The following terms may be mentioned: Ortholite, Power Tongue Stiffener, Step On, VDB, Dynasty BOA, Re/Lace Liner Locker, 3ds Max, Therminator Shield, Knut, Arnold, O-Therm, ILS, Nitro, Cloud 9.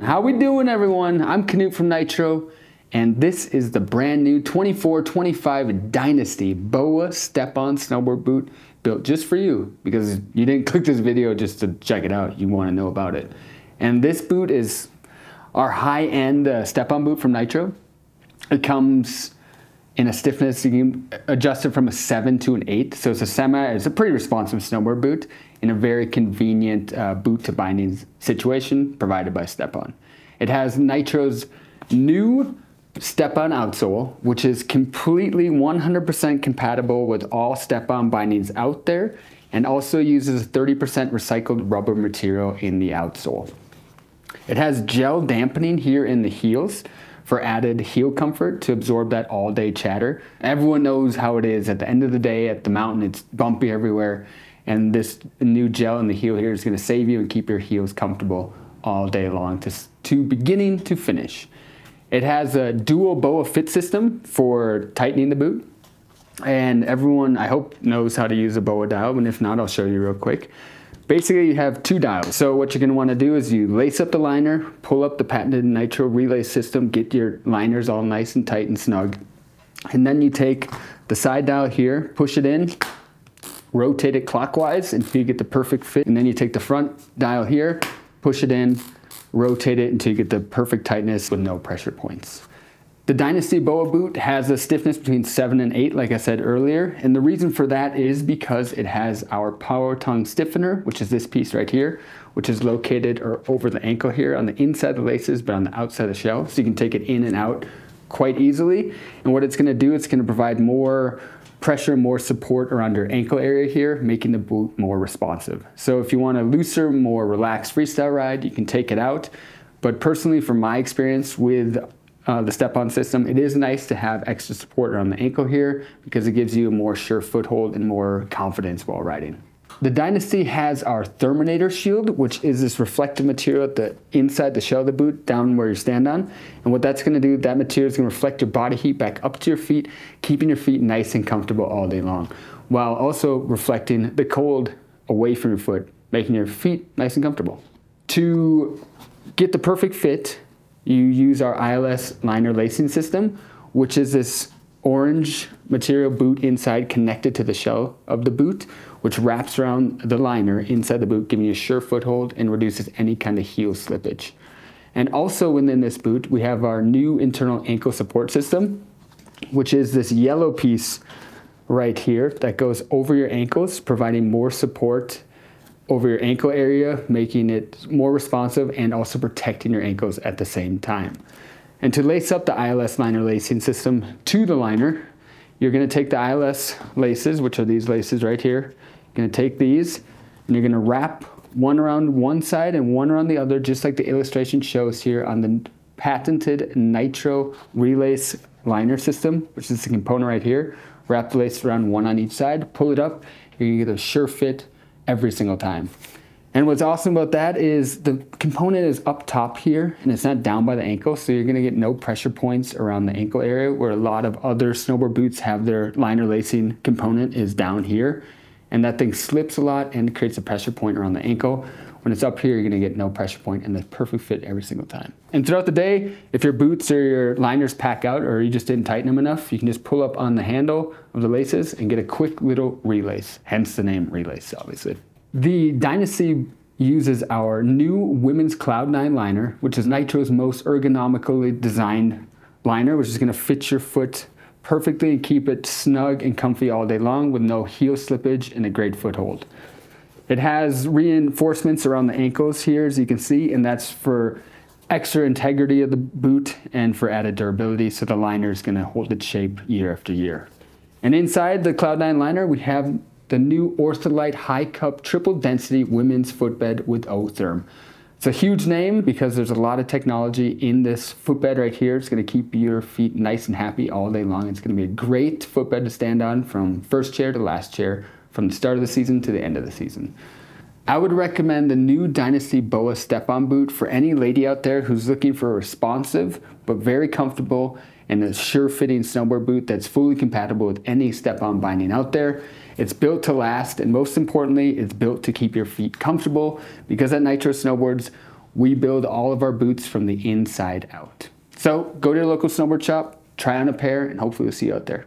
How we doing, everyone? I'm Knut from Nitro, and this is the brand new 2425 Dynasty BOA Step On snowboard boot, built just for you because you didn't click this video just to check it out. You want to know about it. And this boot is our high-end Step On boot from Nitro. It comes in a stiffness, you can adjust it from a 7 to an 8. So it's a it's a pretty responsive snowboard boot in a very convenient boot to bindings situation provided by Step On. It has Nitro's new Step On outsole, which is completely 100% compatible with all Step On bindings out there, and also uses 30% recycled rubber material in the outsole. It has gel dampening here in the heels, for added heel comfort to absorb that all day chatter. Everyone knows how it is at the end of the day at the mountain, it's bumpy everywhere. And this new gel in the heel here is gonna save you and keep your heels comfortable all day long to beginning to finish. It has a dual BOA fit system for tightening the boot. And everyone, I hope, knows how to use a BOA dial, and if not, I'll show you real quick. Basically, you have two dials. So what you're gonna wanna do is you lace up the liner, pull up the patented Nitro Re/Lace system, get your liners all nice and tight and snug. And then you take the side dial here, push it in, rotate it clockwise until you get the perfect fit. And then you take the front dial here, push it in, rotate it until you get the perfect tightness with no pressure points. The Dynasty BOA boot has a stiffness between 7 and 8, like I said earlier, and the reason for that is because it has our Power Tongue Stiffener, which is this piece right here, which is located over the ankle here on the inside of the laces, but on the outside of the shell, so you can take it in and out quite easily. And what it's going to do, it's going to provide more pressure, more support around your ankle area here, making the boot more responsive. So if you want a looser, more relaxed freestyle ride, you can take it out. But personally, from my experience with the Step-On system, it is nice to have extra support around the ankle here because it gives you a more sure foothold and more confidence while riding. The Dynasty has our Therminator Shield, which is this reflective material at the inside the shell of the boot, down where you stand on. And what that's going to do, that material is going to reflect your body heat back up to your feet, keeping your feet nice and comfortable all day long, while also reflecting the cold away from your foot, making your feet nice and comfortable. To get the perfect fit, you use our ILS liner lacing system, which is this orange material boot inside connected to the shell of the boot, which wraps around the liner inside the boot, giving you a sure foothold and reduces any kind of heel slippage. And also within this boot, we have our new internal ankle support system, which is this yellow piece right here that goes over your ankles, providing more support over your ankle area, making it more responsive and also protecting your ankles at the same time. And to lace up the ILS liner lacing system to the liner, you're gonna take the ILS laces, which are these laces right here, you're gonna take these and you're gonna wrap one around one side and one around the other, just like the illustration shows here on the patented Nitro Re/Lace Liner system, which is the component right here. Wrap the lace around one on each side, pull it up, you're gonna get a sure fit every single time. And what's awesome about that is the component is up top here and it's not down by the ankle, so you're gonna get no pressure points around the ankle area where a lot of other snowboard boots have their liner lacing component is down here. And that thing slips a lot and creates a pressure point around the ankle. When it's up here, you're gonna get no pressure point and the perfect fit every single time. And throughout the day, if your boots or your liners pack out or you just didn't tighten them enough, you can just pull up on the handle of the laces and get a quick little re-lace, hence the name Re/Lace, obviously. The Dynasty uses our new women's Cloud 9 liner, which is Nitro's most ergonomically designed liner, which is gonna fit your foot perfectly and keep it snug and comfy all day long with no heel slippage and a great foothold. It has reinforcements around the ankles here, as you can see, and that's for extra integrity of the boot and for added durability, so the liner is gonna hold its shape year after year. And inside the Cloud 9 liner, we have the new Ortholite High Cup Triple Density Women's Footbed with O-Therm. It's a huge name because there's a lot of technology in this footbed right here. It's going to keep your feet nice and happy all day long. It's going to be a great footbed to stand on from first chair to last chair, from the start of the season to the end of the season. I would recommend the new Dynasty BOA Step-On boot for any lady out there who's looking for a responsive but very comfortable and a sure-fitting snowboard boot that's fully compatible with any Step-On binding out there. It's built to last, and most importantly, it's built to keep your feet comfortable because at Nitro Snowboards, We build all of our boots from the inside out. So go to your local snowboard shop, try on a pair, and hopefully we'll see you out there.